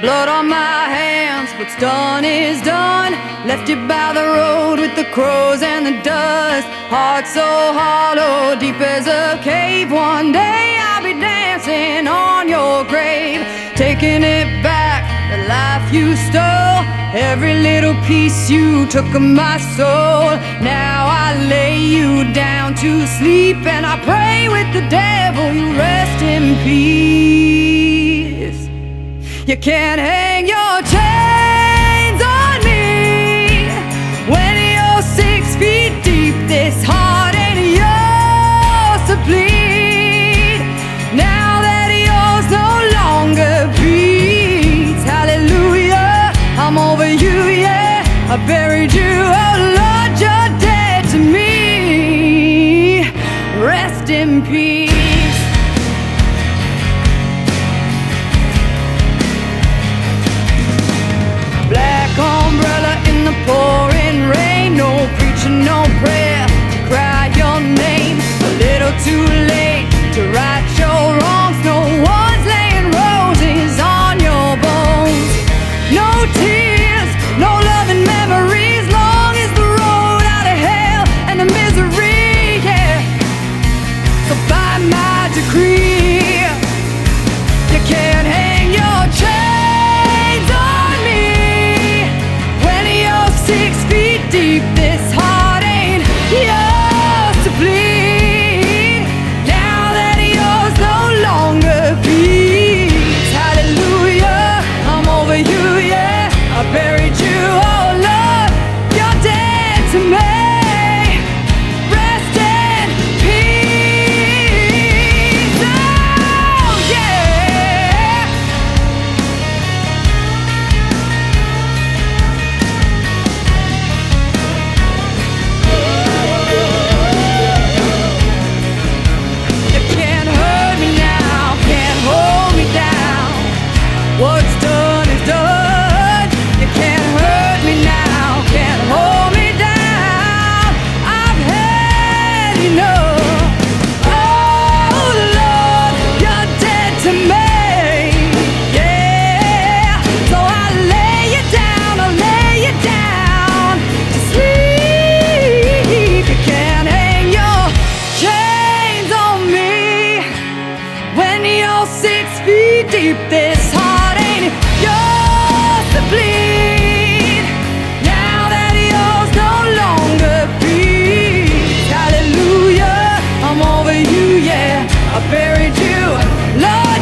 blood on my hands. What's done is done. Left you by the road with the crows and the dust. Heart so hollow, deep as a cave. One day I'll be dancing on your grave, taking it back, the life you stole. Every little piece you took of my soul. Now I lay you down to sleep, and I pray with the devil you rest in peace. You can't hang your chains on me when you're 6 feet deep. This heart ain't yours to bleed. Now that yours no longer beats, hallelujah, I'm over you, yeah. I buried you, oh Lord, you're dead to me. Rest in peace. Pouring rain, no preaching, no prayer to cry your name. A little too late to right your wrongs. No one's laying roses on your bones. No tears, no loving memories. Long is the road out of hell and the misery, yeah. So by my decree, you can't hang your chain. Deep, this heart ain't yours to bleed. Now that yours no longer beats, hallelujah, I'm over you, yeah. I buried you, oh Lord, you're dead to me. Rest in peace, oh yeah. What's done is done. You can't hurt me now, can't hold me down. I've had enough. Oh Lord, you're dead to me, yeah. So I lay you down to sleep. You can't hang your chains on me when you're 6 feet deep. This heart yours to bleed. Now that yours no longer beats, hallelujah, I'm over you, yeah. I buried you, Lord.